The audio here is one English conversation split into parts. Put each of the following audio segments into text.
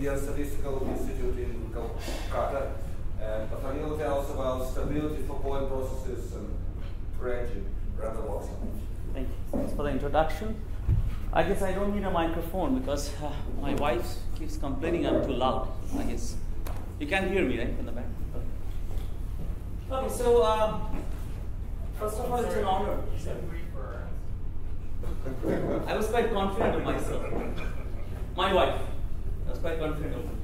Indian Statistical Institute in Calcutta. And Parthanil tells about stability for point processes and ranging rather well. Thank you. Thanks for the introduction. I guess I don't need a microphone because my wife keeps complaining I'm too loud, I guess. You can hear me, right, from the back? Okay, so first of all, it's an honor. I was quite confident of myself. My wife. I was quite confident of her.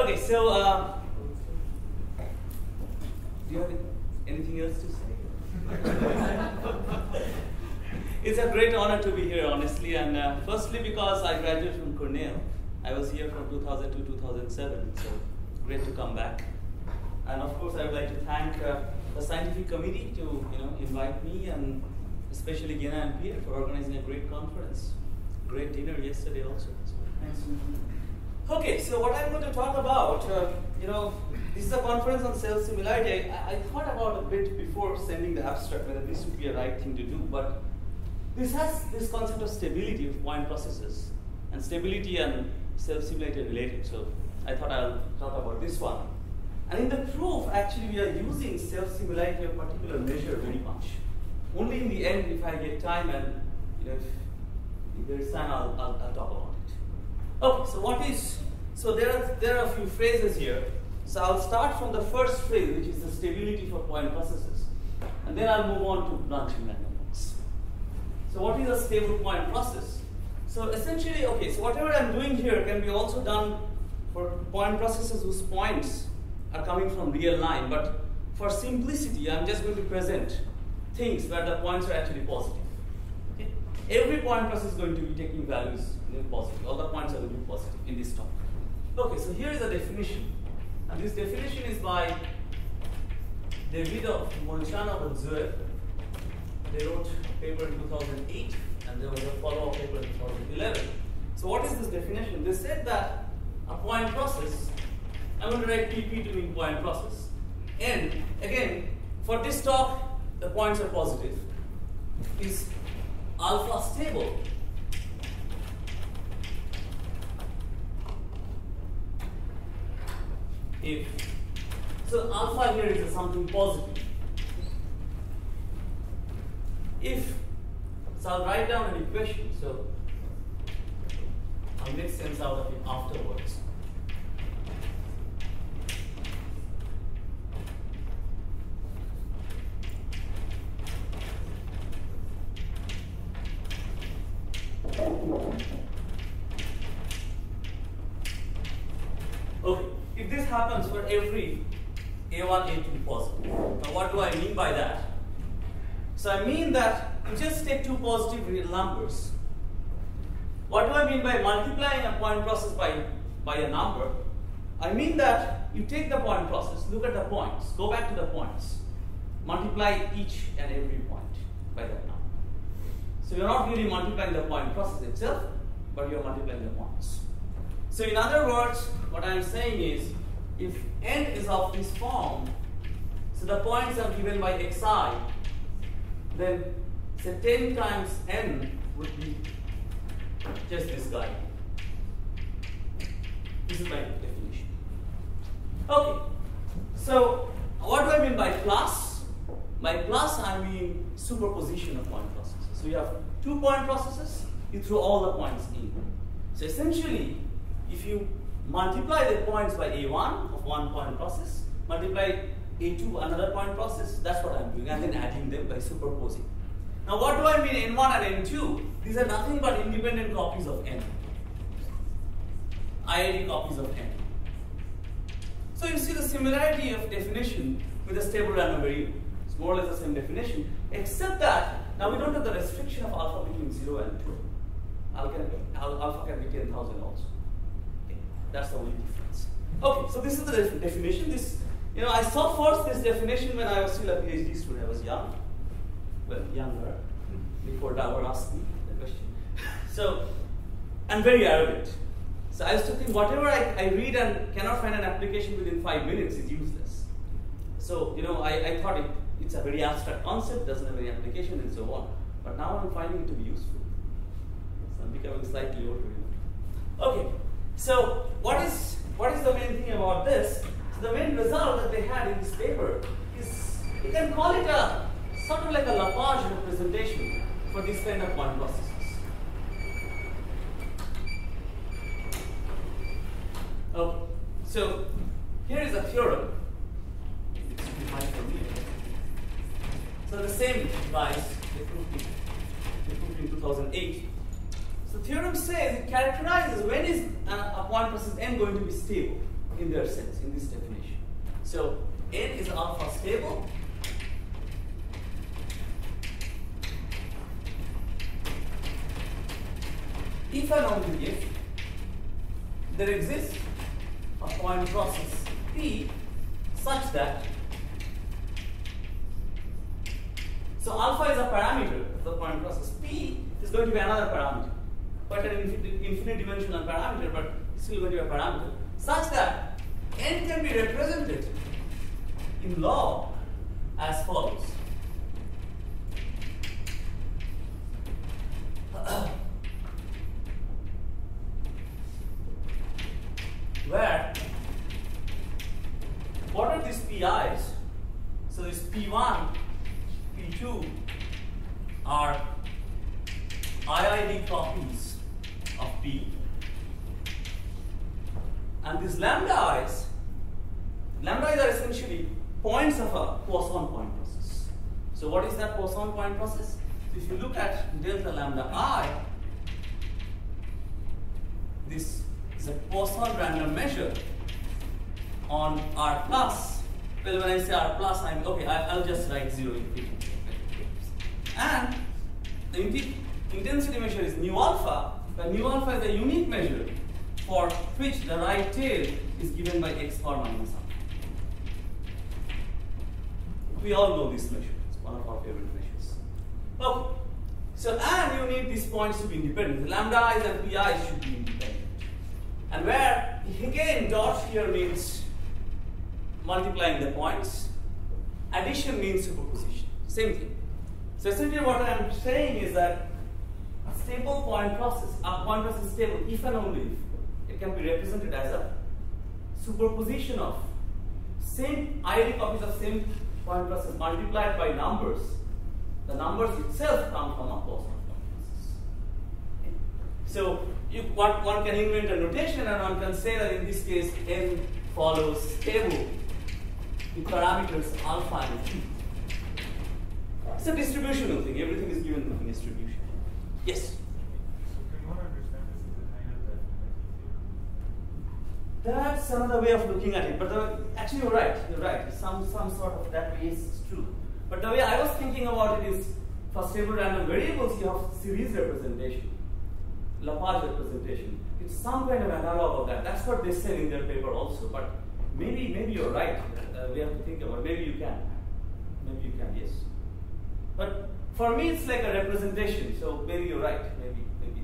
Okay, so do you have anything else to say? It's a great honor to be here, honestly, and firstly because I graduated from Cornell. I was here from 2002 to 2007, so great to come back. And of course, I would like to thank the scientific committee to invite me, and especially Gena and Pierre for organizing a great conference. Great dinner yesterday also. So thanks. Okay, so what I'm going to talk about, this is a conference on self-similarity. I thought about a bit before sending the abstract whether this would be a right thing to do, but this has this concept of stability of point processes, and stability and self-similarity are related, so I thought I'll talk about this one. And in the proof, actually, we are using self-similarity of particular measure very much. Only in the end, if I get time and if there is time, I'll talk about it. Okay, so what is, so there are a few phrases here. So I'll start from the first phrase, which is the stability for point processes, and then I'll move on to branching magnitude. So what is a stable point process? So essentially, okay, so whatever I'm doing here can be also done for point processes whose points are coming from real line, but for simplicity, I'm just going to present things where the points are actually positive. Okay? Every point process is going to be taking values positive. All the points are going to be positive in this talk. Okay, so here is a definition. And this definition is by David of Molchanov and Zuev. They wrote a paper in 2008, and there was a follow-up paper in 2011. So what is this definition? They said that a point process, I'm going to write PP to mean point process. And again, for this talk, the points are positive. Is alpha stable? If so, alpha here is something positive. If, so I'll write down an equation, so I'll make sense out of it afterwards. Okay, if this happens for every A1, A2 positive, now what do I mean by that? So I mean that you just take two positive real numbers. What do I mean by multiplying a point process by a number? I mean that you take the point process, look at the points, go back to the points, multiply each and every point by that number. So you're not really multiplying the point process itself, but you're multiplying the points. So in other words, what I'm saying is, if n is of this form, so the points are given by xi, then say 10 times n would be just this guy. This is my definition. Okay, so what do I mean by plus? By plus, I mean superposition of point processes. So you have two point processes, you throw all the points in. So essentially, if you multiply the points by A1 of one point process, multiply A2 another point process, that's what I'm doing, and then adding them by superposing. Now what do I mean N1 and N2? These are nothing but independent copies of N. IID copies of N. So you see the similarity of definition with a stable random variable. It's more or less the same definition, except that now we don't have the restriction of alpha between 0 and 2. Alpha can be 10,000 also. Okay. That's the only difference. Okay, so this is the definition. This, I saw first this definition when I was still a PhD student. I was young. Well, younger, before Davor asked me the question. So, and very arrogant. So I used to think whatever I read and cannot find an application within 5 minutes is useless. So, I thought it's a very abstract concept, doesn't have any application and so on. But now I'm finding it to be useful. So I'm becoming slightly older. Okay, So what is the main thing about this? So the main result that they had in this paper is, you can call it a sort of like a Laplace representation for these kind of quantum processes. Oh, so here is a theorem. It's defined for me. So the same device they proved in 2008. So the theorem says it characterizes when is a quantum process n going to be stable in their sense, in this definition. So n is alpha stable. If and only if there exists a quantum process P such that, so alpha is a parameter of the quantum process, P is going to be another parameter, but an infinite dimensional parameter, but still going to be a parameter, such that n can be represented in law as follows. Where, what are these PIs? So this P1, P2 are IID copies of P. And these lambda i's are essentially points of a Poisson point process. So what is that Poisson point process? So if you look at delta lambda I, this is a Poisson random measure on R plus. Well, when I say R plus, I'm okay. I'll just write zero impedance. And the intensity measure is nu alpha. But nu alpha is a unique measure for which the right tail is given by x power minus alpha. We all know this measure. It's one of our favorite measures. Okay. So and you need these points to be independent. The lambda i's and pi's should be independent. And where, again, dot here means multiplying the points. Addition means superposition. Same thing. So essentially what I am saying is that a stable point process, a point process is stable if and only if. It can be represented as a superposition of same ID copies of same point process multiplied by numbers. The numbers itself come from a Poisson point process. Okay. So one can invent a notation and one can say that in this case n follows stable with parameters alpha and t. It's a distributional thing, everything is given in distribution. Yes? So do you want to understand this as a kind of definite theorem? That's another way of looking at it, but actually you're right. Some sort of that way is true. But the way I was thinking about it is for stable random variables you have series representation. Laplace representation. It's some kind of analog of that. That's what they said in their paper also. But maybe you're right. We have to think about it. Maybe you can. Yes. But for me, it's like a representation. So maybe you're right. Maybe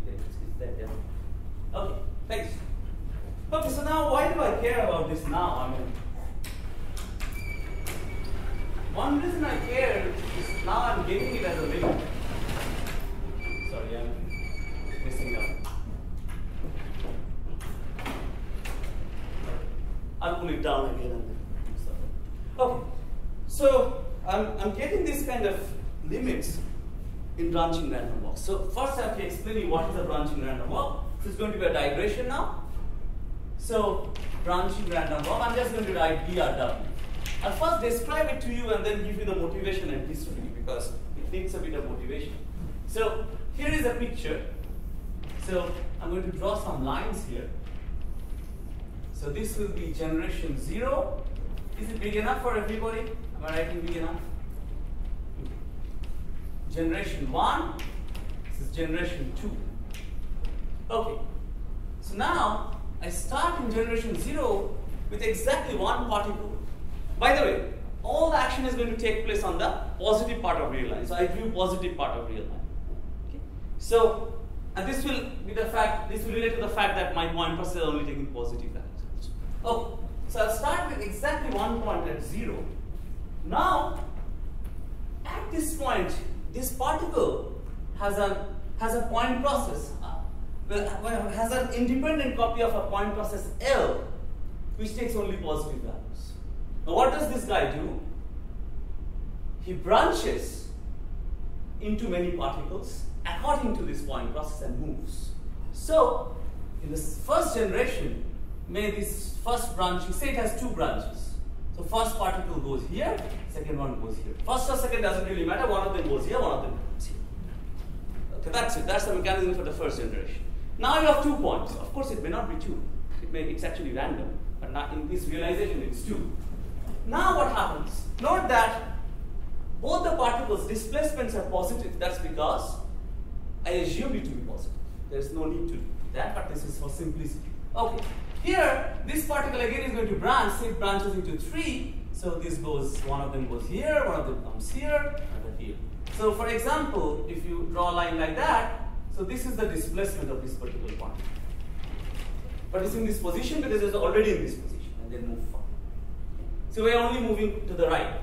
it's that. Yeah. Okay. Thanks. Okay. So now, why do I care about this now? I mean, one reason I care is now I'm getting it as a label. Sorry. I'll pull it down again and then. Okay, so I'm getting these kind of limits in branching random walk. So first I have to explain you what is a branching random walk. This is going to be a digression now. So branching random walk, I'm just going to write BRW. I'll first describe it to you and then give you the motivation and history because it needs a bit of motivation. So here is a picture. So I'm going to draw some lines here. So this will be generation 0. Is it big enough for everybody? Am I writing big enough? Generation 1. This is generation 2. Okay. So now I start in generation 0 with exactly one particle. By the way, all the action is going to take place on the positive part of real line. So I drew positive part of real line. Okay. So and this will be the fact. This will relate to the fact that my point process is only taking positive values. Okay, so I'll start with exactly one point at 0. Now, at this point, this particle has a point process has an independent copy of a point process L, which takes only positive values. Now, what does this guy do? He branches into many particles according to this point process and moves. So, in this first generation, may this first branch, you say it has two branches. So, first particle goes here, second one goes here. First or second doesn't really matter, one of them goes here, one of them goes here. Okay, that's it. That's the mechanism for the first generation. Now you have 2 points. Of course, it may not be two. It's actually random, but not in this realization, it's two. Now what happens? Note that both the particles' displacements are positive. That's because I assumed it to be positive. There's no need to do that, but this is for simplicity. Okay. Here, this particle again is going to branch. So it branches into three. So this goes, one of them goes here, one of them comes here, another here. So for example, if you draw a line like that, so this is the displacement of this particular particle. But it's in this position because it's already in this position, and then move forward. So we're only moving to the right.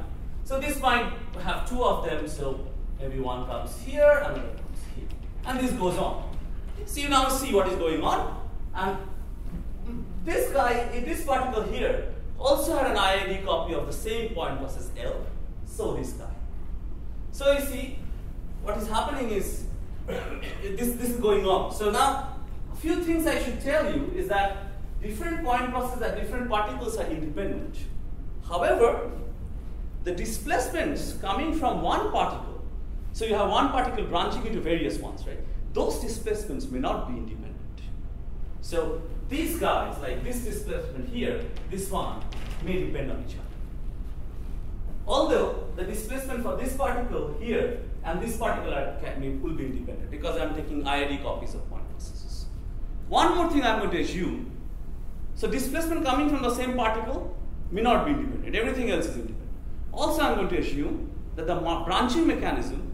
So this might have two of them, so maybe one comes here, another comes here. And this goes on. So you now see what is going on. And this guy, this particle here, also had an IID copy of the same point process L, so this guy. So you see, what is happening is, this is going on. So now, a few things I should tell you is that different point processes and different particles are independent. However, the displacements coming from one particle, so you have one particle branching into various ones, right? Those displacements may not be independent. So these guys, like this displacement here, this one, may depend on each other. Although the displacement for this particle here and this particle will be independent because I'm taking IID copies of point processes. One more thing I'm going to assume. So displacement coming from the same particle may not be independent. Everything else is independent. Also, I'm going to assume that the branching mechanism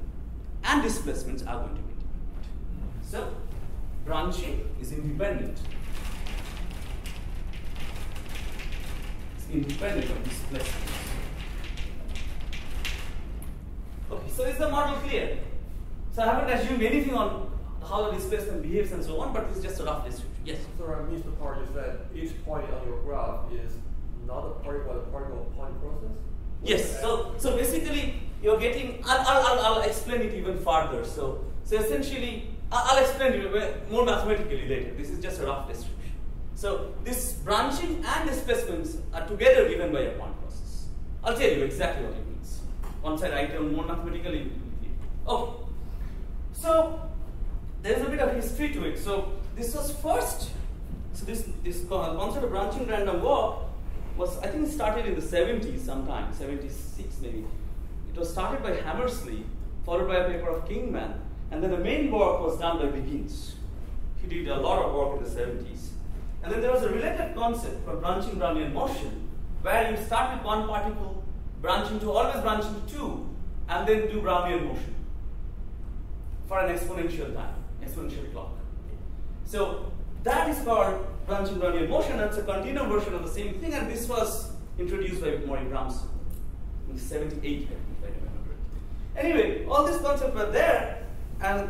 and displacements are going to be independent. So branching is independent. It's independent of displacements. Okay, so is the model clear? So I haven't assumed anything on how the displacement behaves and so on, but it's just a rough description. Yes? So I missed the part is that each point on your graph is not a particle, but a particle point process? Yes, so basically you're getting, I'll explain it even further. So essentially, I'll explain it more mathematically later. This is just a rough description. So this branching and displacements are together given by a point process. I'll tell you exactly what it means. Once I write down more mathematically. Okay. So there's a bit of history to it. So this was first, so this concept of branching random walk was, I think, started in the 70s sometime, 76 maybe. It was started by Hammersley, followed by a paper of Kingman, and then the main work was done by Biggins. He did a lot of work in the 70s. And then there was a related concept for branching Brownian motion, where you start with one particle, always branch into two, and then do Brownian motion for an exponential time, exponential clock. So that is called branching Brownian motion. That's a continuum version of the same thing, and this was introduced by Maury Bramson in '78, if I remember it. Anyway, all these concepts were there, and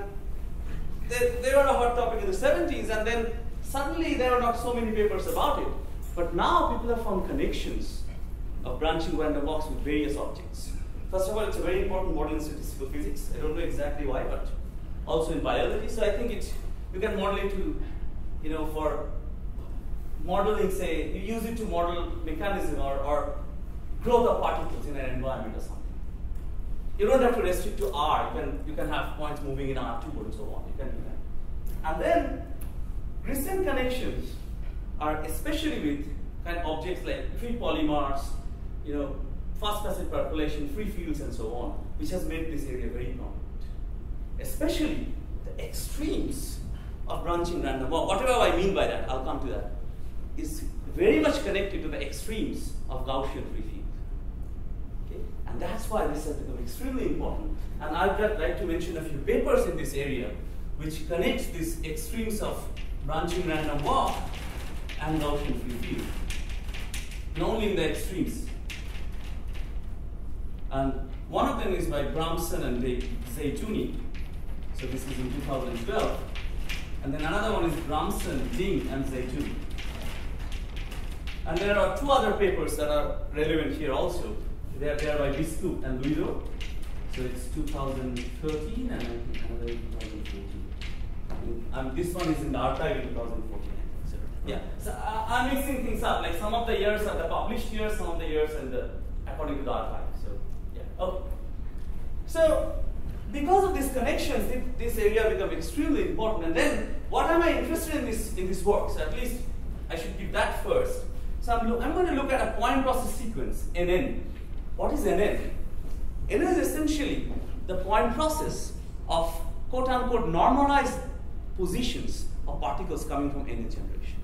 they were a hot topic in the 70s, and then suddenly there were not so many papers about it. But now people have found connections of branching random walks with various objects. First of all, it's a very important model in statistical physics. I don't know exactly why, but also in biology. So I think you can model it to, for modeling, say, you use it to model mechanism or growth of particles in an environment or something. You don't have to restrict to R. You can have points moving in R2 and so on. You can do that. And then recent connections are especially with objects like free polymers, fast passage percolation, free fields, and so on, which has made this area very prominent. Especially the extremes of branching random walk, whatever I mean by that, I'll come to that, is very much connected to the extremes of Gaussian free field. Okay? And that's why this has become extremely important. And I'd like to mention a few papers in this area which connects these extremes of branching random walk and Gaussian free field. And only in the extremes. And one of them is by Bramson and Zeitouni. So this is in 2012. And then another one is Bramson, Ding, and Zeitouni. And there are two other papers that are relevant here also. They are there by Biscup and Guido. So it's 2013 and I think another 2014. And this one is in the archive in 2014. Yeah, so I'm mixing things up. Like some of the years are the published years, some of the years and the according to the archive. So yeah, okay. So because of these connections, this area becomes extremely important. And then, what am I interested in this work? So at least I should give that first. So I'm going to look at a point process sequence, NN. What is NN? NN is essentially the point process of quote-unquote normalized positions of particles coming from NN generation.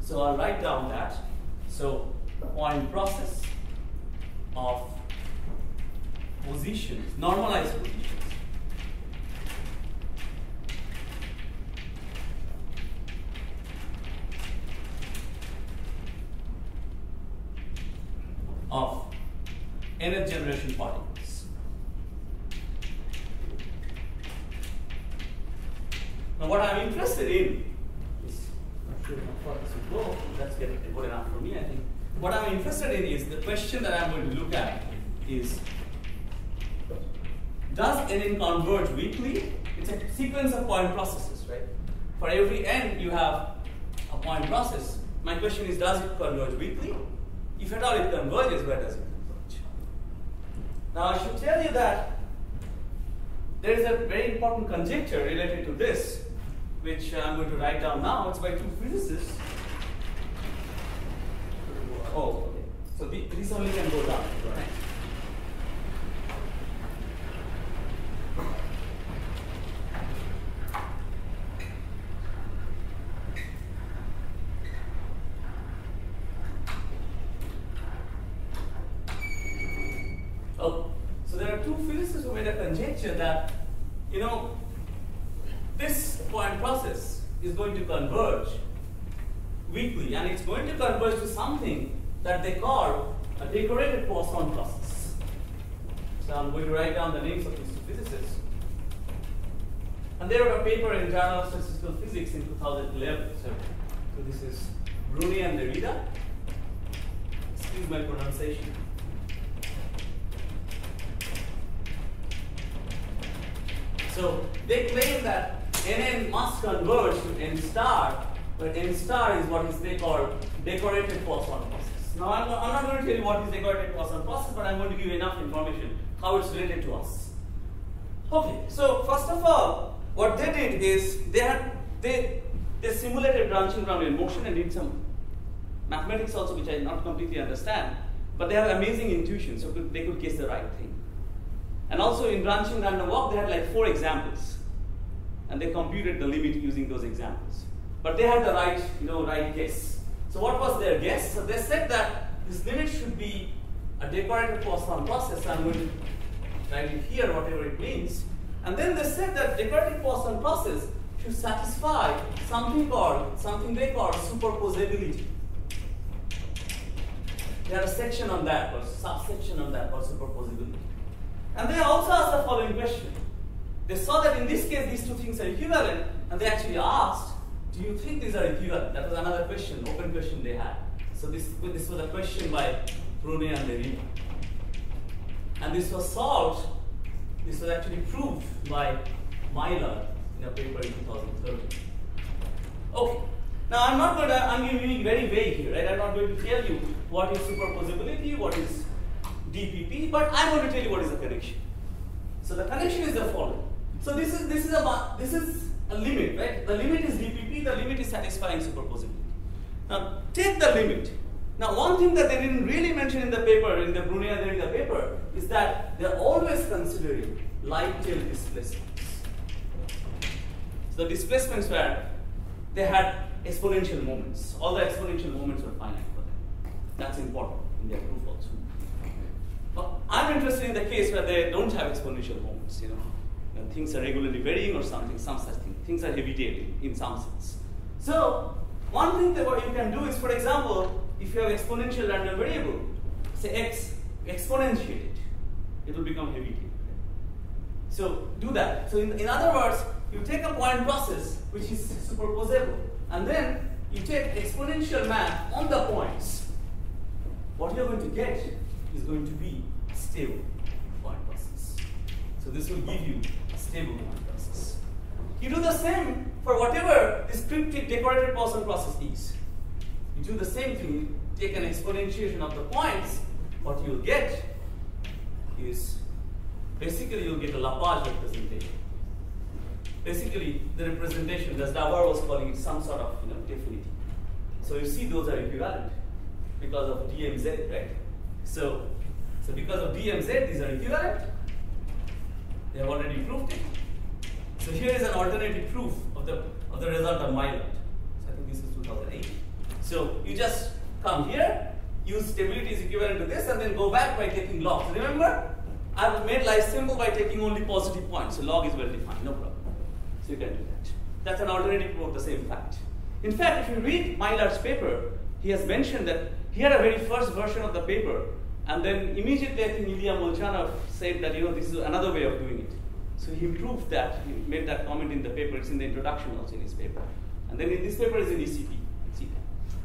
So I'll write down that. So the point process of positions, normalized positions. Of nth generation particles. Now, what I'm interested in is not sure how far this will go. That's good enough for me, I think. What I'm interested in is the question that I'm going to look at is: does NN converge weakly? It's a sequence of point processes, right? For every n, you have a point process. My question is: does it converge weakly? If at all it converges, where does it converge? Now I should tell you that there is a very important conjecture related to this, which I'm going to write down now. It's by two physicists. Oh, okay. So this only can go down, right? That, you know, this point process is going to converge weakly, and it's going to converge to something that they call a decorated Poisson process. So I'm going to write down the names of these two physicists. And they wrote a paper in Journal of Statistical Physics in 2011. So this is Brunet and Derrida. Excuse my pronunciation. So they claim that NN must converge to N star, but N star is what is they call decorated Poisson process. Now I'm not going to tell you what is decorated Poisson process, but I'm going to give you enough information how it's related to us. Okay, so first of all, what they did is they simulated branching Brownian motion and did some mathematics also, which I not completely understand, but they have amazing intuition, so they could guess the right thing. And also in branching random walk, they had like 4 examples, and they computed the limit using those examples. But they had the right, you know, right guess. So what was their guess? So they said that this limit should be a decorated Poisson process. I'm going to write it here, whatever it means. And then they said that decorated Poisson process should satisfy something they call superposability. They had a section on that, or subsection on that, or superposability. And they also asked the following question. They saw that in this case, these two things are equivalent, and they actually asked, do you think these are equivalent? That was another question, open question they had. So this was a question by Brunet and Derrida. And this was solved, this was actually proved by Myler in a paper in 2013. Okay, now I'm giving you very vague here, right? I'm not going to tell you what is superposability, what is DPP, but I'm going to tell you what is the connection. So the connection is the following. So this is a limit, right? The limit is DPP. The limit is satisfying superposability. Now take the limit. Now one thing that they didn't really mention in the paper, in the Brunet and Derrida paper, is that they're always considering light tail displacements. So the displacements were they had exponential moments. All the exponential moments were finite for them. That's important in their proof also. I'm interested in the case where they don't have exponential moments, you know. And things are regularly varying or something, some such thing. Things are heavy-dated in some sense. So one thing that what you can do is, for example, if you have exponential random variable, say x, exponentiate it. It will become heavy-dated. So do that. So in other words, you take a point process which is superposable, and then you take exponential math on the points. What you're going to get is going to be stable point process. So this will give you a stable point process. You do the same for whatever descriptive decorative Poisson process is. You do the same thing, take an exponentiation of the points. What you'll get is basically you'll get a Laplace representation. Basically, the representation that Davor was calling it some sort of definity. So you see those are equivalent because of DMZ, right? So because of DMZ, these are equivalent. They have already proved it. So here is an alternative proof of the result of Myler. So I think this is 2008. So you just come here, use stability is equivalent to this, and then go back by taking logs. Remember, I've made life simple by taking only positive points. So log is well defined, no problem. You can do that. That's an alternative proof of the same fact. In fact, if you read Myler's paper, he has mentioned that he had a very first version of the paper, and then immediately I think Ilya Molchanov said that this is another way of doing it. So he proved that, he made that comment in the paper, it's in the introduction also in his paper. And then in this paper is in ECP.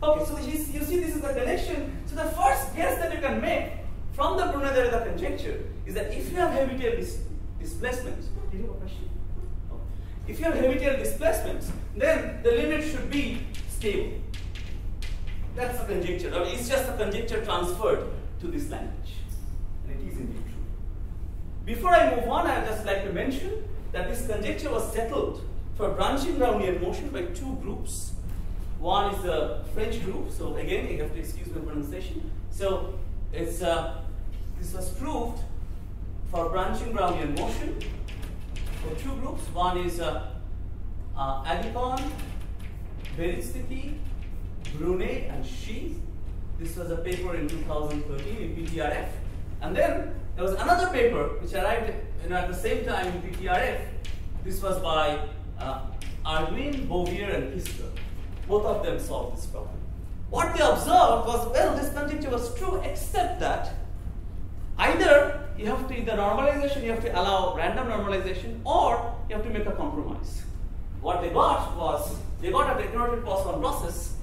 Okay, so you see this is the connection. So the first guess that you can make from the Brunet and Derrida conjecture is that if you have habitable displacements, do you have a question? If you have habitable displacements, then the limit should be stable. That's the conjecture. I mean, it's just a conjecture transferred to this language. And it is indeed true. Before I move on, I would just like to mention that this conjecture was settled for branching Brownian motion by two groups. One is the French group. So again, you have to excuse my pronunciation. So it's this was proved for branching Brownian motion. So two groups. One is Agapov, Beristiti, Brunet, and She. This was a paper in 2013 in PTRF. And then there was another paper which arrived at the same time in PTRF. This was by Arvind, Bovier, and Hister. Both of them solved this problem. What they observed was, well, this conjecture was true, except that either you have to, in the normalization, you have to allow random normalization, or you have to make a compromise. What they got was, they got a decorative Poisson process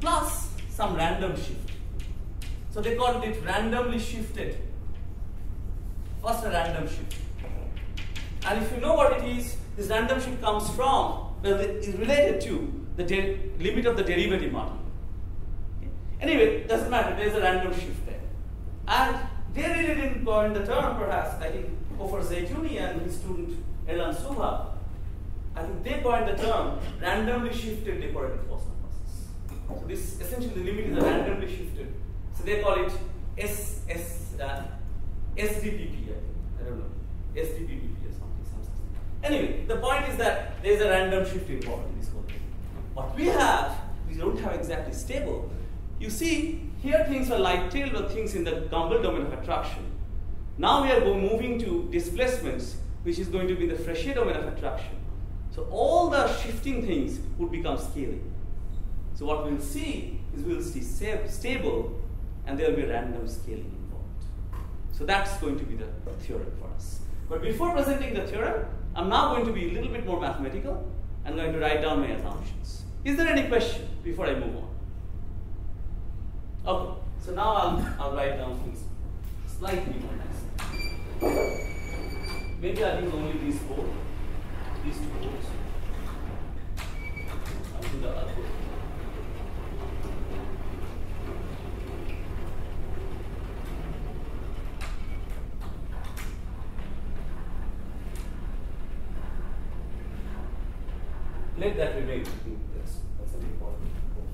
plus some random shift. So they called it randomly shifted. First, a random shift. And if you know what it is, this random shift comes from, well, it is related to the limit of the derivative model. Okay. Anyway, doesn't matter, there is a random shift there. And they really didn't coin the term, perhaps. I think over Zeitouni and his student Elan Suha, I think they coined the term randomly shifted decorative Poisson process. So this essentially the limit is a randomly shifted. So they call it SDPP, I don't know, SDPP or something. Anyway, the point is that there is a random shift involved in this whole thing. What we have, we don't have exactly stable. You see, here things were light-tailed or things in the Gumbel domain of attraction. Now we are moving to displacements, which is going to be the Fréchet domain of attraction. So all the shifting things would become scaling. So what we'll see is we'll see stable, and there will be random scaling involved. So that's going to be the theorem for us. But before presenting the theorem, I'm now going to be a little bit more mathematical. I'm going to write down my assumptions. Is there any question before I move on? Okay, so now I'll write down things slightly more nicely. Maybe I'll use only these four, these 2 boards. I'll do the other board. Let that remain. That's an important point.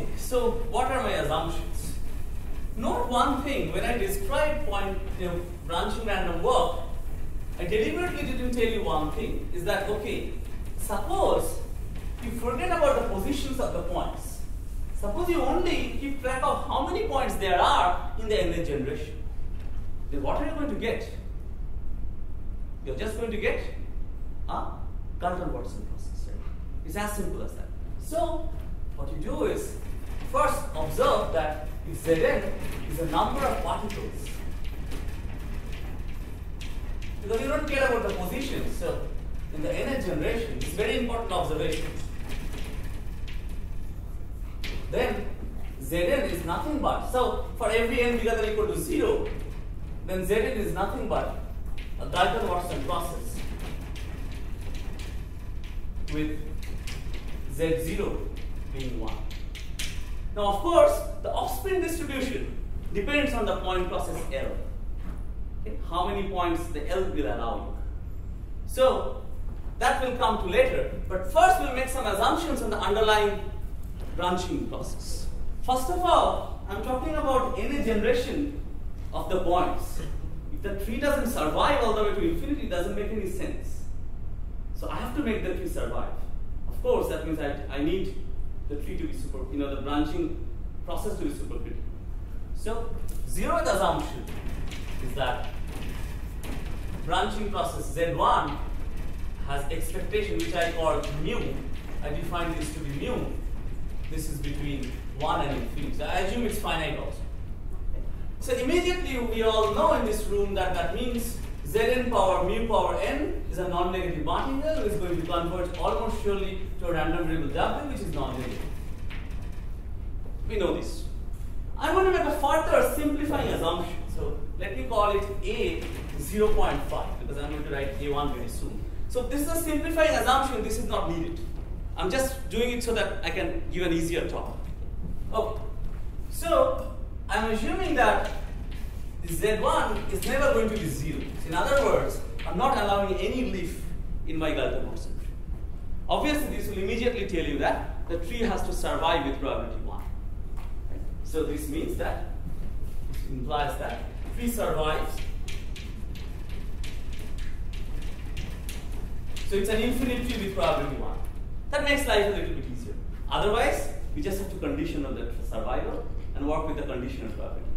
Okay, so what are my assumptions? Note one thing, when I describe branching random work, I deliberately didn't tell you one thing, is that, okay, suppose you forget about the positions of the points. Suppose you only keep track of how many points there are in the nth generation. Then what are you going to get? You're just going to get a Galton-Watson process. It's as simple as that. So what you do is, first observe that if Zn is a number of particles, because you don't care about the position, so in the NS generation is very important observation. Then Zn is nothing but, so for every n bigger than equal to 0, then Zn is nothing but a Galton-Watson process with Z0 being 1. Now of course, the offspring distribution depends on the point process L. Okay? How many points the L will allow. So that will come to later, but first we'll make some assumptions on the underlying branching process. First of all, I'm talking about any generation of the points. If the tree doesn't survive all the way to infinity, it doesn't make any sense. So I have to make the tree survive. Of course, that means I need the tree to be super, the branching process to be supercritical. So, zeroth assumption is that branching process Z1 has expectation, which I call mu. I define this to be mu. This is between 1 and infinity. So I assume it's finite also. Okay. So immediately we all know in this room that that means Zn power mu power n is a non-negative martingale, is going to converge almost surely to a random variable W, which is non-negative. We know this. I'm going to make a further simplifying assumption. So let me call it A 0.5 because I'm going to write A1 very soon. So this is a simplifying assumption. This is not needed. I'm just doing it so that I can give an easier talk. Okay. So I'm assuming that Z1 is never going to be 0. So in other words, I'm not allowing any leaf in my Galton-Watson tree. Obviously, this will immediately tell you that the tree has to survive with probability 1. Right? So this means that, it implies that tree survives. So it's an infinite tree with probability 1. That makes life a little bit easier. Otherwise, we just have to condition on the survival and work with the conditional probabilities.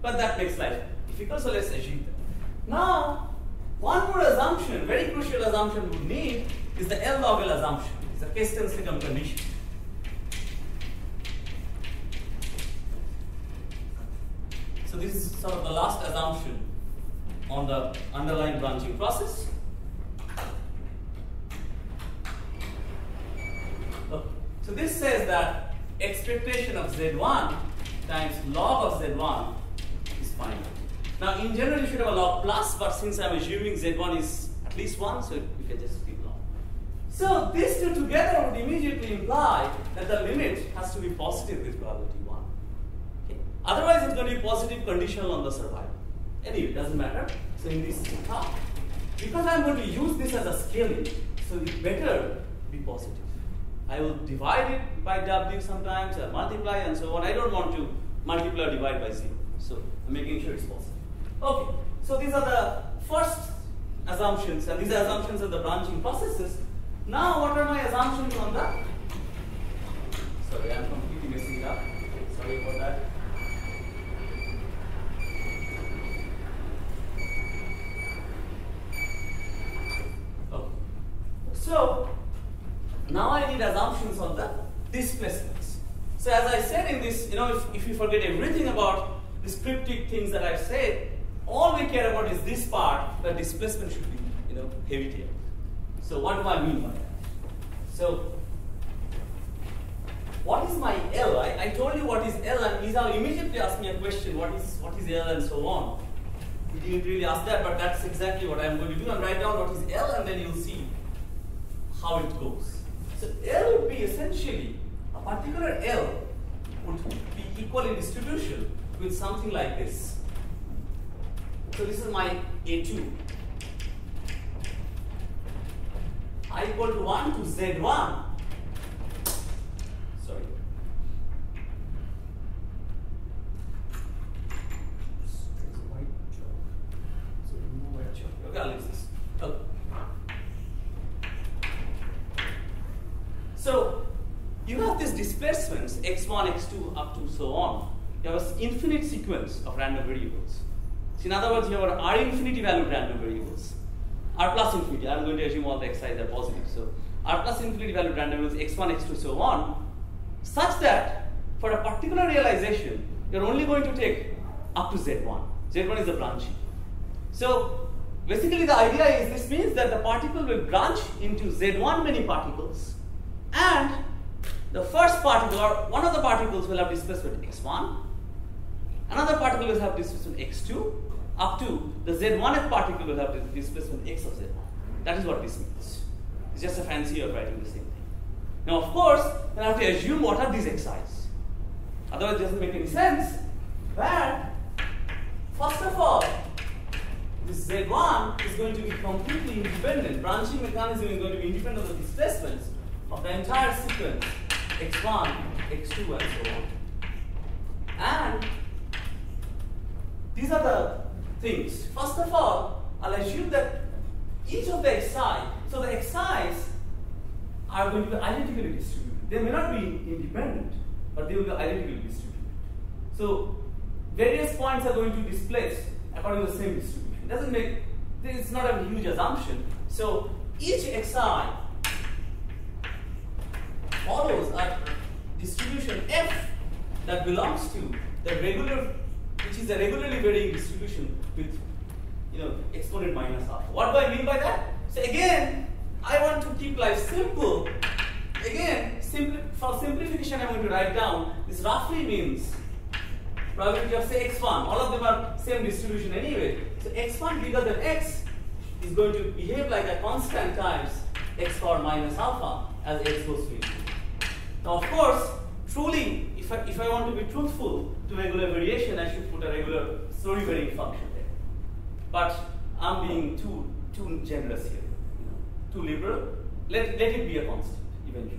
But that makes life difficult, so let's achieve that. Now, one more assumption, very crucial assumption we need is the L log L assumption. It's a Kestensikum condition. So this is sort of the last assumption on the underlying branching process. So this says that expectation of Z1 times log of Z1 is finite. Now in general you should have a log plus, but since I'm assuming Z1 is at least 1, so you can just keep log. So these two together would immediately imply that the limit has to be positive with probability 1. Okay? Otherwise it's going to be positive conditional on the survival. Anyway, it doesn't matter. So in this talk, because I'm going to use this as a scaling, so it better be positive. I will divide it by W sometimes, I multiply and so on. I don't want to multiply or divide by 0. So I'm making sure it's possible. Okay, so these are the first assumptions, and these are assumptions of the branching processes. Now what are my assumptions on that? Sorry, I'm completely messing it up. Sorry about that. Okay. So now I need assumptions on the displacements. So as I said in this, if you forget everything about descriptive things that I've said, all we care about is this part, the displacement should be, heavy tail. So what do I mean by that? So what is my L? I told you what is L, and he's now immediately asked me a question, what is L and so on. He didn't really ask that, but that's exactly what I'm going to do. I'm write down what is L and then you'll see how it goes. So L would be essentially, a particular L would be equal in distribution with something like this. So this is my A2. I equal to 1 to Z1. Sorry. There's a white chalk. So remove white chalk. Okay, I'll use this. Okay. So you have these displacements, x1, x2, up to so on. You have an infinite sequence of random variables. So in other words, you have R infinity valued random variables. R plus infinity, I'm going to assume all the xi's are positive. So R plus infinity valued random variables, x1, x2, so on, such that for a particular realization, you're only going to take up to z1. Z1 is the branching. So Basically, the idea is this means that the particle will branch into Z1 many particles, and the first particle or one of the particles will have displacement x1, another particle will have displacement x2, up to the Z1th particle will have displacement x of Z1. That is what this means. It's just a fancy of writing the same thing. Now, of course, then I have to assume what are these xi's. Otherwise, it doesn't make any sense that, first of all, this Z1 is going to be completely independent. Branching mechanism is going to be independent of the displacements of the entire sequence x1, x2, and so on. And these are the things. First of all, I'll assume that each of the xi, so the xi's are going to be identically distributed. They may not be independent, but they will be identically distributed. So various points are going to displace according to the same distribution. Doesn't make, it's not a huge assumption. So each xi follows a distribution f that belongs to the regular, which is a regularly varying distribution with, you know, exponent minus alpha. What do I mean by that? So again, I want to keep life simple. Again, for simplification, I'm going to write down this roughly means probability of say x1. All of them are same distribution anyway. So x1 bigger than x is going to behave like a constant times x power minus alpha as x goes to infinity. Now, of course, truly, if I want to be truthful to regular variation, I should put a regular slowly varying function there. But I'm being too generous here, too liberal. Let it be a constant eventually.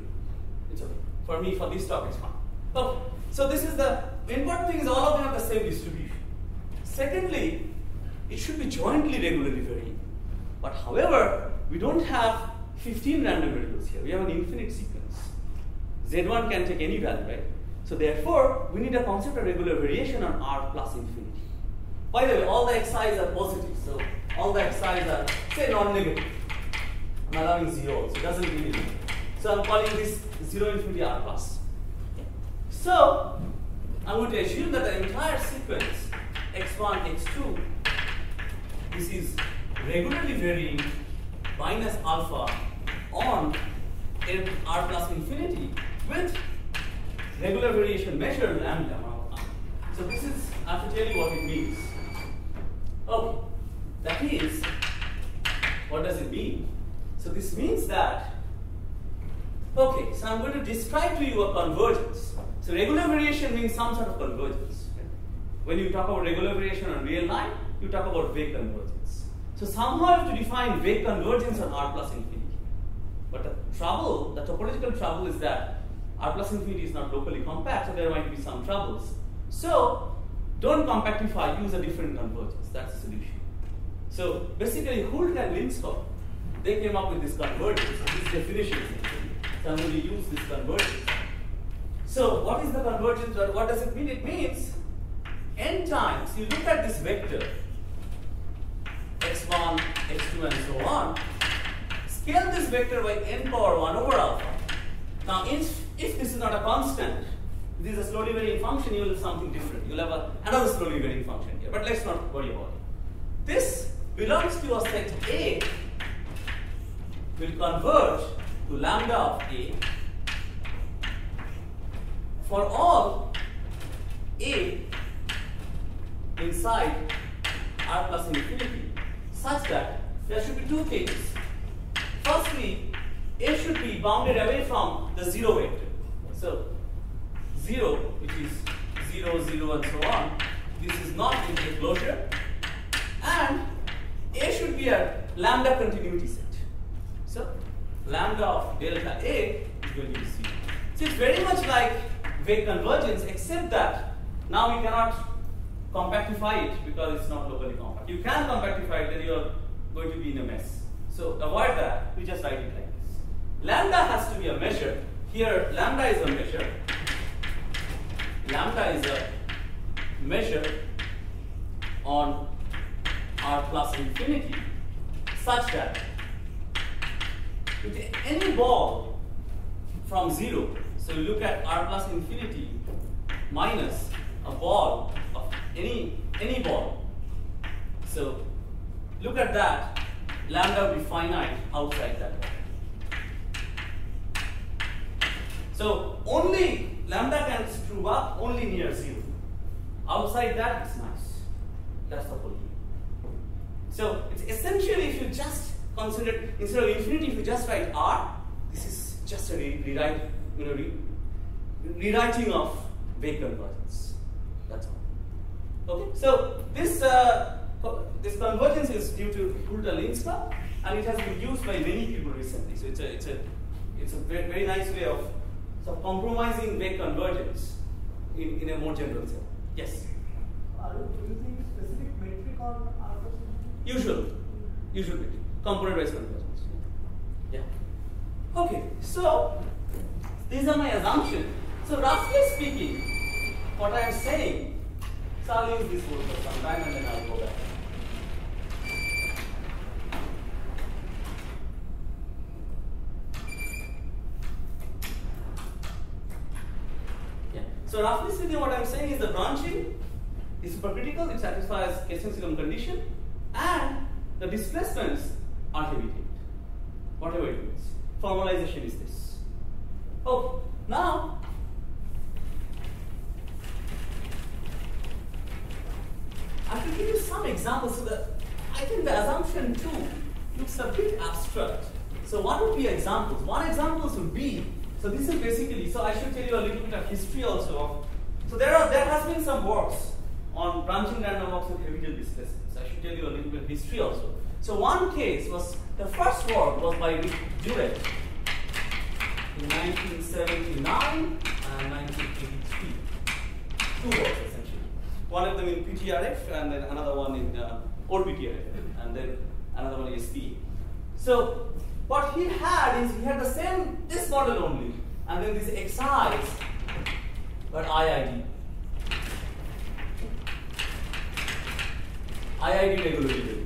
It's okay. For me, for this talk, it's fine. Oh, so this is the important thing: is all of them have the same distribution. Secondly, it should be jointly regularly varying. But however, we don't have 15 random variables here. We have an infinite sequence. Z1 can take any value, right? So therefore, we need a concept of regular variation on R plus infinity. By the way, all the xi's are positive. So all the xi's are, say, non-negative. I'm allowing 0 also. It doesn't really matter. So I'm calling this 0 infinity R plus. Okay. So I want to assume that the entire sequence, x1, x2, this is regularly varying minus alpha on R plus infinity with regular variation measured lambda amount. So this is, I have to tell you what it means. Okay, that is, what does it mean? So this means that, okay, so I'm going to describe to you a convergence. So regular variation means some sort of convergence. When you talk about regular variation on real line, you talk about vague convergence. So somehow I have to define vague convergence on R plus infinity. But the trouble, the topological trouble is that R plus infinity is not locally compact, so there might be some troubles. So don't compactify, use a different convergence. That's the solution. So basically, Hult and Lindskog, they came up with this convergence, this definition. So I'm going to use this convergence. So what is the convergence? What does it mean? It means n times, you look at this vector, x1, x2, and so on, scale this vector by n power 1 over alpha. Now, if this is not a constant, this is a slowly varying function, you will have something different. You'll have another slowly varying function here, but let's not worry about it. This belongs to a set A, will converge to lambda of A for all A inside R plus infinity, such that there should be two things. Firstly, A should be bounded away from the 0 vector. So 0, which is 0, 0, and so on, this is not in the closure. And A should be a lambda continuity set. So lambda of delta A is going to be 0. So it's very much like vague convergence, except that now we cannot compactify it because it's not locally compact. You can compactify it, then you're going to be in a mess. So avoid that, we just write it like this. Lambda has to be a measure. Here, lambda is a measure. Lambda is a measure on R plus infinity such that with any ball from 0, so you look at R plus infinity minus a ball of any ball. So Look at that. Lambda will be finite outside that box. So only lambda can screw up only near 0. Outside that, it's nice. That's the whole thing. So it's essentially, if you just consider, instead of infinity, if you just write R, this is just a rewrite, rewriting of wave convergence. That's all. Okay. So this convergence is due to Kulta Linska, and it has been used by many people recently. So it's a very, very nice way of compromising wave convergence in a more general sense. Yes? Are you using specific metric on R? Usual metric. Component-wise convergence. Yeah. Okay, so these are my assumptions. So roughly speaking, what I am saying, so I'll use this word for some time and then I'll go back. So roughly speaking, what I'm saying is the branching is supercritical, it satisfies Kestensium condition, and the displacements are limited, whatever it means. Formalization is this. Oh, now, I can give you some examples so that I think the assumption too looks a bit abstract. So what would be examples? One example would be, so this is basically, so I should tell you a little bit of history also. So there has been some works on branching random walks with habitual displacements. I should tell you a little bit of history also. So one case was, the first work was by Durrett in 1979 and 1983. Two works essentially. One of them in PTRF and then another one in old PTRF and then another one in SPE. So what he had is, he had the same, this model only, and then this exercise, but IID regularly.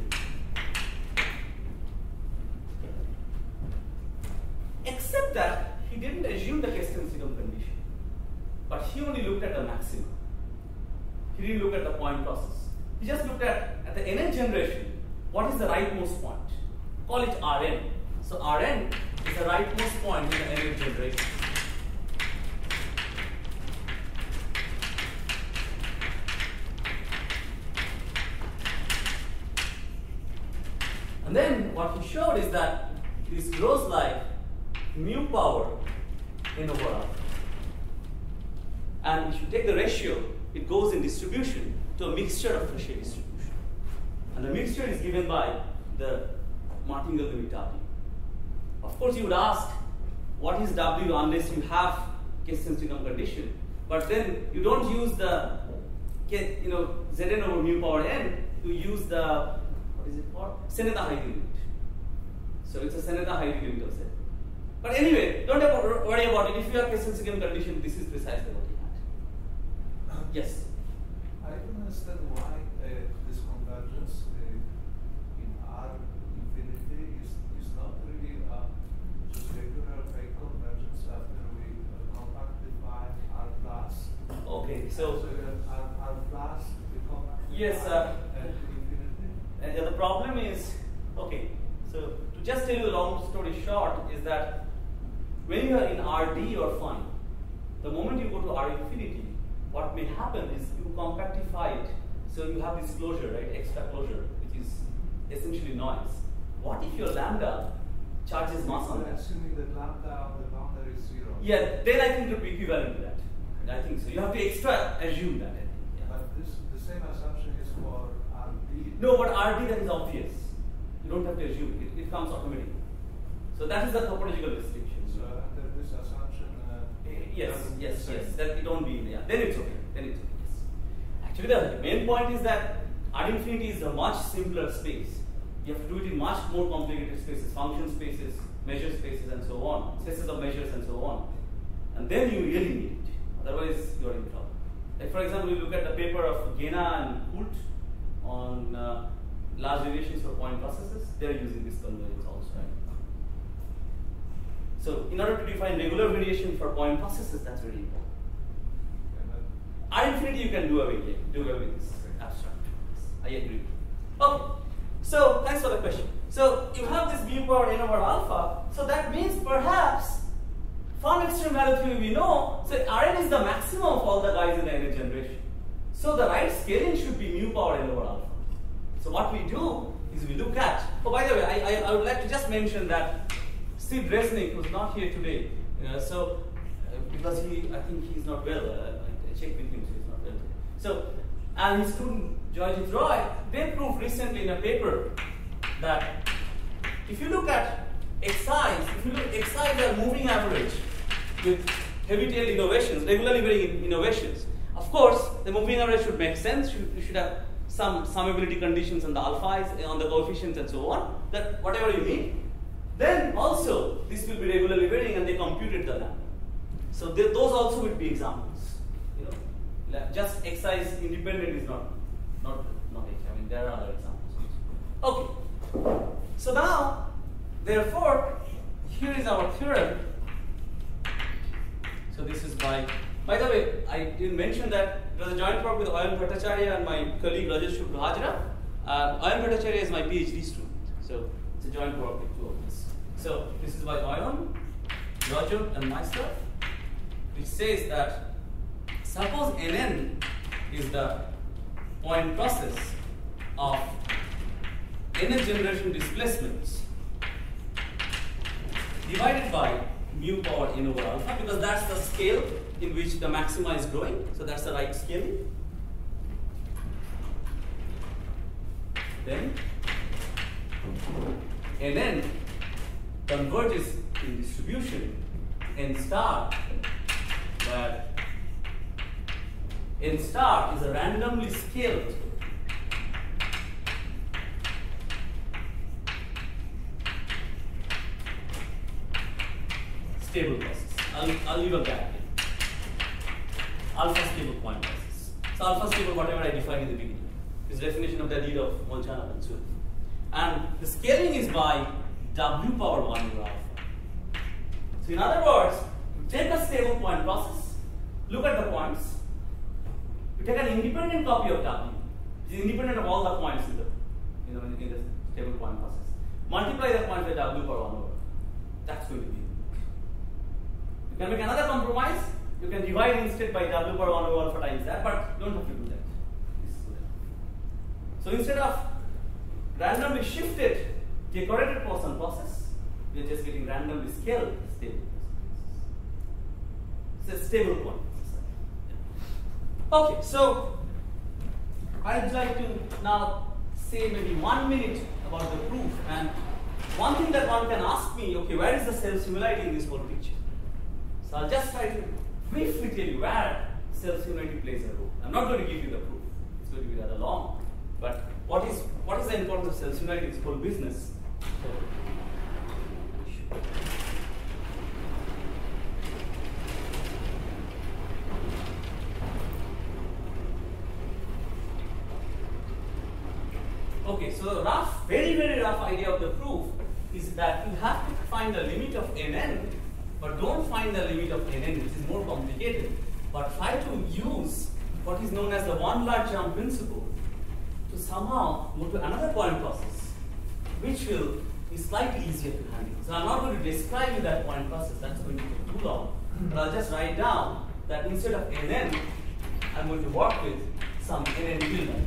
Except that he didn't assume the Kestensium condition, but he only looked at the maximum. He didn't look at the point process. He just looked at the nth generation, what is the rightmost point? Call it Rn. So Rn is the rightmost point in the nth generation. And then what he showed is that this grows like mu power n over r. And if you take the ratio, it goes in distribution to a mixture of Fréchet distribution. And the mixture is given by the martingale limit W. Of course, you would ask, what is W unless you have Kestensium condition? But then you don't use the, Zn over mu power n. You use the, what is it called? Seneta-Heide limit. So it's a Seneta-Heide limit of Z. But anyway, don't worry about it. If you have Kestensium condition, this is precisely what you had. Yes. I don't understand why this convergence in R infinity is not really just regular convergence after we compactify R plus. Okay, so R plus we compactify. Yes, and the problem is, okay, so to just tell you a long story short, is that when you are in RD, you are fine. The moment you go to R infinity, what may happen is you compactify it. So you have this closure, right? Extra closure, which is essentially noise. What if your lambda charges mass on that? Assuming that lambda on the boundary is 0. Yeah, then I think it would be equivalent to that. Okay. I think so. You have to extra assume that. Yeah. But the same assumption is for RD. No, but RD, that is obvious. You don't have to assume. It comes automatically. So that is the topological distinction. So under this assumption... Yes. That it won't be in there. Then it's okay. Yes. Actually, the main point is that R infinity is a much simpler space. You have to do it in much more complicated spaces, function spaces, measure spaces, and so on, spaces of measures, and so on. And then you really need it. Otherwise, you are in trouble. Like, for example, you look at the paper of Gena and Hult on large derivations for point processes. They are using this convergence also. Right? So, in order to define regular variation for point processes, that's very really important. R infinity, you can do away with this abstract. I agree. Okay. So thanks for the question. So you have this mu power n over alpha. So that means perhaps from extreme value theory we know, so Rn is the maximum of all the guys in the energy generation. So the right scaling should be mu power n over alpha. So what we do is we look at, oh by the way, I would like to just mention that Steve Resnick was not here today, because I think he's not well. I checked with him, so he's not well today. So, and his student George Roy, they proved recently in a paper that if you look at xi are moving average with heavy-tailed innovations, regularly varying innovations. Of course, the moving average should make sense. You should have some summability conditions on the alphas, on the coefficients and so on, that whatever you need. Then also, this will be regularly varying and they computed the lambda. So those also would be examples. You know, just exercise independent is not it. I mean, there are other examples also. Okay. So now, therefore, here is our theorem. So this is by the way, I didn't mention that it was a joint work with Ayan Bhattacharya and my colleague Rajat Subhra Hazra. Ayan Bhattacharya is my PhD student. So it's a joint work with two of us. So this is by Ayan, Rajat, and myself, which says that suppose Nn is the point process of nth generation displacements divided by mu power n over alpha, because that's the scale in which the maxima is growing, so that's the right scaling. Then Nn converges in distribution where n star is a randomly scaled stable process. I'll leave a gap here. Alpha stable point process. So alpha stable, whatever I defined in the beginning, is definition of the David of Molchanov and Zuev. And the scaling is by W power 1 over alpha. So in other words, you take a stable point process, look at the points, you take an independent copy of W, which is independent of all the points in the stable point process. Multiply the points by W power 1 over. That's going to be. You can make another compromise. You can divide instead by W power 1 over alpha times that, but you don't have to do that. So instead of randomly shifted decorated Poisson process, we are just getting randomly scaled stable processes. It's a stable point. Okay, so I'd like to now say maybe 1 minute about the proof. And one thing that one can ask me, okay, where is the self-similarity in this whole picture? So I'll just try to briefly tell you where self-similarity plays a role. I'm not going to give you the proof. It's going to be rather long. But what is the importance of self-similarity in this whole business? Okay, so the rough, very, very rough idea of the proof is that you have to find the limit of Nn, but don't find the limit of Nn, which is more complicated, but try to use what is known as the one large jump principle to somehow move to another point process, which will be slightly easier to handle. So I'm not going to describe you that point process, that's going to take too long, but I'll just write down that instead of Nn, I'm going to work with some Nn tilde.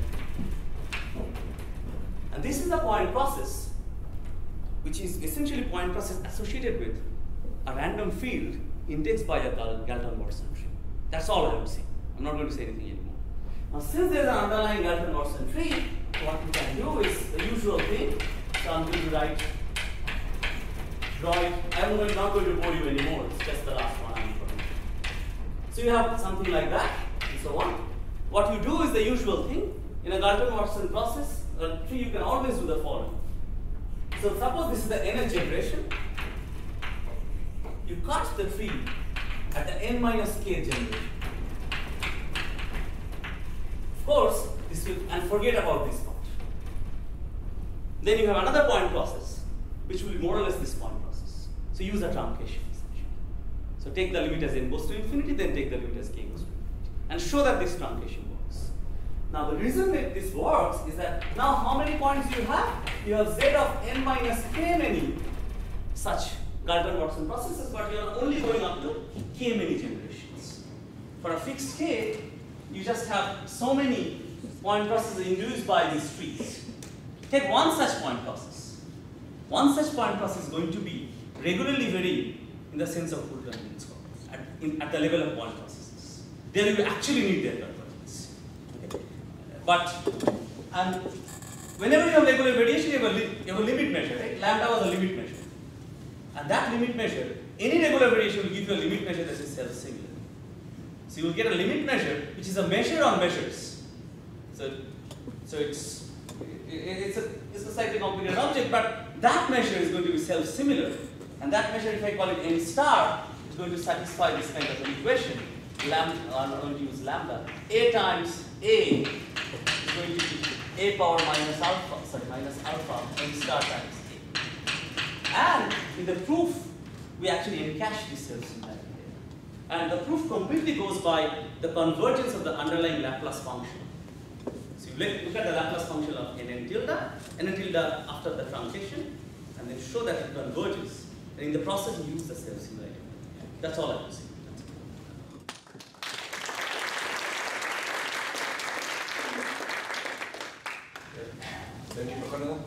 And this is the point process, which is essentially point process associated with a random field indexed by a Galton-Watson tree. That's all I'm saying. I'm not going to say anything anymore. Now, since there's an underlying Galton-Watson tree, what we can do is the usual thing. So I'm going to draw it. I'm not going to bore you anymore. It's just the last one I'm going to do. So you have something like that, and so on. What you do is the usual thing. In a Galton-Watson process, tree, you can always do the following. So suppose this is the nth generation. You cut the tree at the n minus k generation. Of course, this will, and forget about this part. Then you have another point process, which will be more or less this point process. So use a truncation essentially. So take the limit as n goes to infinity, then take the limit as k goes to infinity, and show that this truncation works. Now the reason that this works is that now how many points do you have? You have z of n minus k many such Galton-Watson processes, but you are only going up to k many generations. For a fixed k, you just have so many point processes induced by these trees. Take one such point process. One such point process is going to be regularly varying in the sense of Hult and Lindskog at the level of point processes. There you actually need their convergence. Okay. But whenever you have regular variation, you have a limit measure, right? Lambda was a limit measure. And that limit measure, any regular variation will give you a limit measure that is self-similar. So you will get a limit measure which is a measure on measures. So it's a slightly complicated object, but that measure is going to be self-similar. And that measure, if I call it n star, is going to satisfy this kind of an equation. Lambda, I'm going to use lambda. A times A is going to be A power minus alpha, n star times A. And in the proof, we actually encash this self-similarity. And the proof completely goes by the convergence of the underlying Laplace function. So you look at the Laplace function of nn tilde after the truncation, and then show that it converges. And in the process, you use the self-similarity. That's all I have to say. Thank you, Kahanel.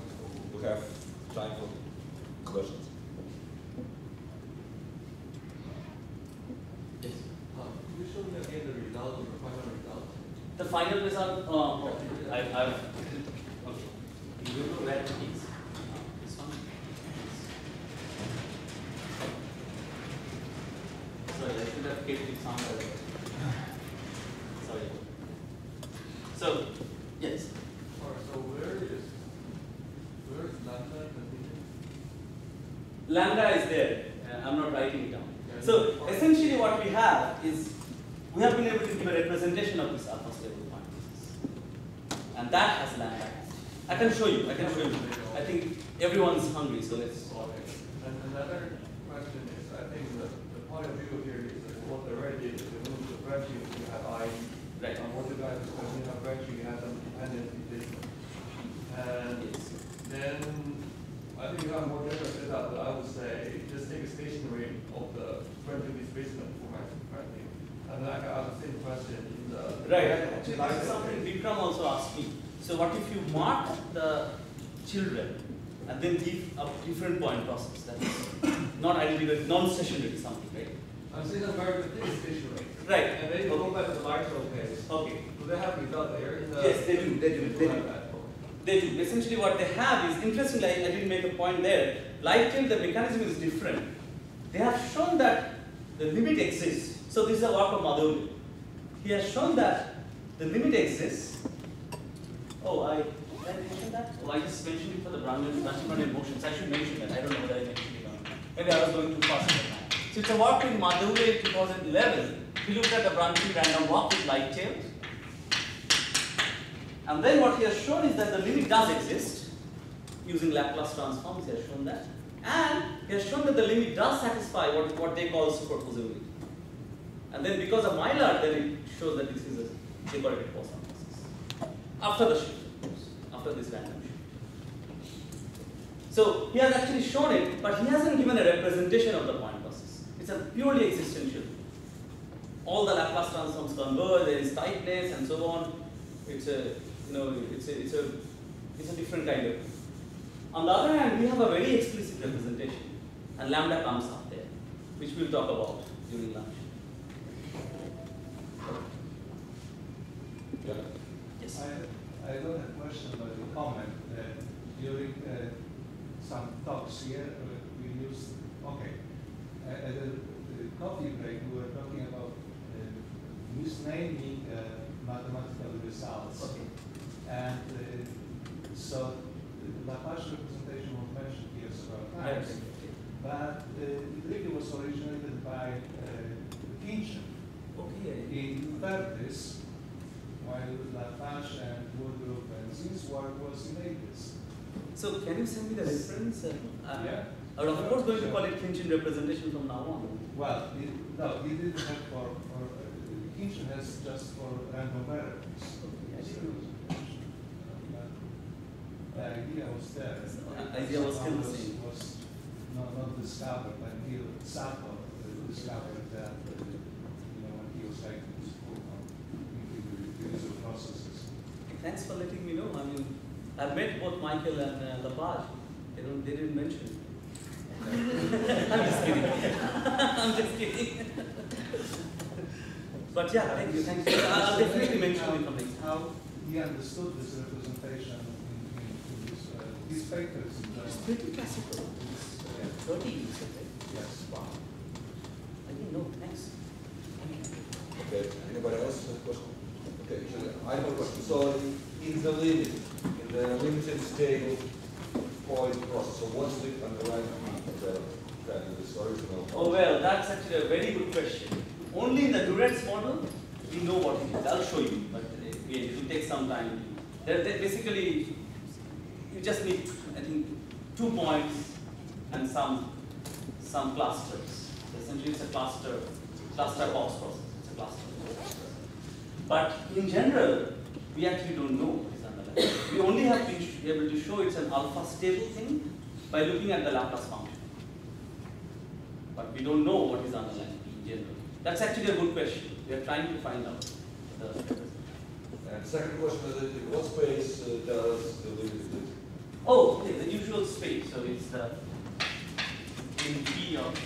We have time for questions. Again, the result, the final result. The final result? I've okay. You will know where it is. This one. Sorry, I should have kept it somewhere. Sorry. So, yes. Alright, so where is lambda continuing? Lambda is there. I'm not writing it down. Yeah, so essentially what we have is we have been able to give a representation of this alpha stable point process. And that has lambda. I can show you. I think everyone's hungry, so let's. And another question is, I think that the point of view here is that what the red is, you move the branching, you have I. Right. And what the guy is, when you have branching, you have some dependency distance. And yes. Then, I think you have more data set up, but I would say, just take a stationary of the branching displacement for my branching. And I can ask the same question in the right. Actually, this is something Vikram also asked me. So, what if you mark the children and then give a different point process that is not identical, non-stationary something, right? I'm saying that variable is stationary. Right. And then you go back to the marginal case. Okay. Do they have result there? In the yes, they do. Essentially, what they have is interestingly, I didn't make a point there. Like till the mechanism is different, they have shown that the limit exists. So this is a work of Madhuri. He has shown that the limit exists. Oh, did I mention that? Oh, I just mentioned it for the Brownian motions. I should mention that. I don't know whether I mentioned it or not. Maybe I was going too fast. So it's a work in Madhuri 2011. He looked at the Brownian random walk with light tails. And then what he has shown is that the limit does exist. Using Laplace transforms, he has shown that. And he has shown that the limit does satisfy what they call superposibility. And then because of Myler, then it shows that this is a decorated Poisson process. After the shift, after this random shift. So he has actually shown it, but he hasn't given a representation of the point process. It's a purely existential. All the Laplace transforms converge, there is tightness and so on. It's a different kind of. On the other hand, we have a very explicit representation, and lambda comes up there, which we'll talk about during lunch. Yes. I got a question about the comment. During some talks here, we used, at the coffee break, we were talking about misnaming mathematical results. Okay. And so the Laplace representation was mentioned here several times, but it really was originated by Kinchin in the 30s. While Laplace and Woodruff and Zinn's work was in the 80s. So can you send me the reference? Yeah. I was of course going to call it Kinchin representation from now on. Well, no, he didn't have for Kinchin has just for random variables. Okay, yeah. The idea was there. The idea was still the same. Was not discovered, but Neil Sacco discovered that, when he was writing his book on individual processes. Thanks for letting me know. I mean, I've met both Michael and Lapage. They didn't mention it. I'm just kidding. I'm just kidding. But yeah, thank you. Thank you. I'll definitely mention it from next time. How he understood this representation in his papers. It's pretty classical. 30 years ago. Yes. Wow. I didn't know. Thanks. Okay. Anybody else have a question? Okay. I have a question. So in the limited stable point process, so what's the underlying Oh well, that's actually a very good question. Only in the Durrett's model, we know what it is. I'll show you, but it will take some time. Basically, you just need, I think, 2 points and some clusters. Essentially, it's a cluster box process. It's a cluster box. But in general, we actually don't know what is underlying. We only have to be able to show it's an alpha stable thing by looking at the Laplace function. But we don't know what is underlying in general. That's actually a good question. We are trying to find out. And second question is, in what space does the limited live? Oh, okay, the usual space. So it's the in P of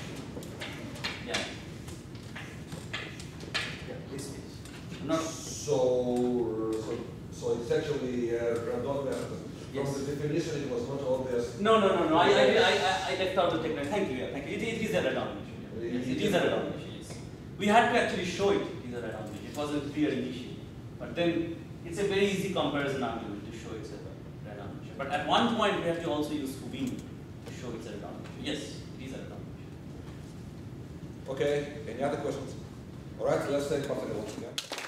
this space. So it's actually Randolph Hamilton. Yes. From the definition, it was not obvious. No. I left out the technique. Thank you. It is a Radon machine. Yes, it is a Radon machine. Yes. We had to actually show it. It is a Radon machine. It wasn't clear initially, but then it's a very easy comparison argument to show it's a Radon machine. But at one point, we have to also use Kubin to show it's a Radon machine. Yes, it is a Radon machine. Okay. Any other questions? All right. So let's take part in the watch.